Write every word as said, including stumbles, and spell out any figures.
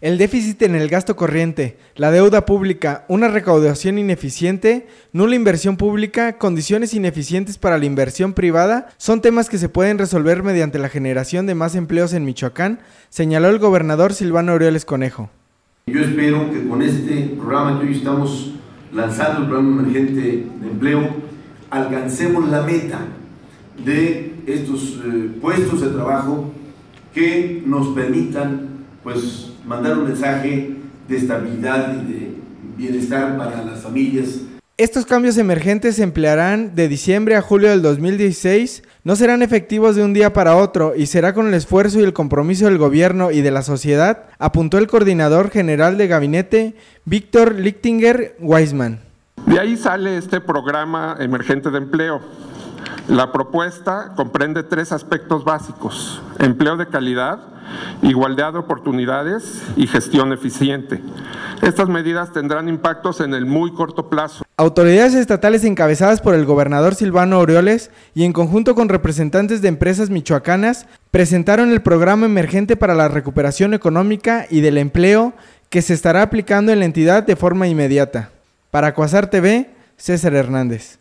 El déficit en el gasto corriente, la deuda pública, una recaudación ineficiente, nula inversión pública, condiciones ineficientes para la inversión privada, son temas que se pueden resolver mediante la generación de más empleos en Michoacán, señaló el gobernador Silvano Aureoles Conejo. Yo espero que con este programa que hoy estamos lanzando, el programa emergente de empleo, alcancemos la meta de estos eh, puestos de trabajo que nos permitan, pues, mandar un mensaje de estabilidad y de bienestar para las familias. Estos cambios emergentes se emplearán de diciembre a julio del dos mil dieciséis, no serán efectivos de un día para otro y será con el esfuerzo y el compromiso del gobierno y de la sociedad, apuntó el coordinador general de gabinete, Víctor Lichtinger Weisman. De ahí sale este programa emergente de empleo. La propuesta comprende tres aspectos básicos: empleo de calidad, igualdad de oportunidades y gestión eficiente. Estas medidas tendrán impactos en el muy corto plazo. Autoridades estatales encabezadas por el gobernador Silvano Aureoles y en conjunto con representantes de empresas michoacanas presentaron el programa emergente para la recuperación económica y del empleo que se estará aplicando en la entidad de forma inmediata. Para Cuasar T V, César Hernández.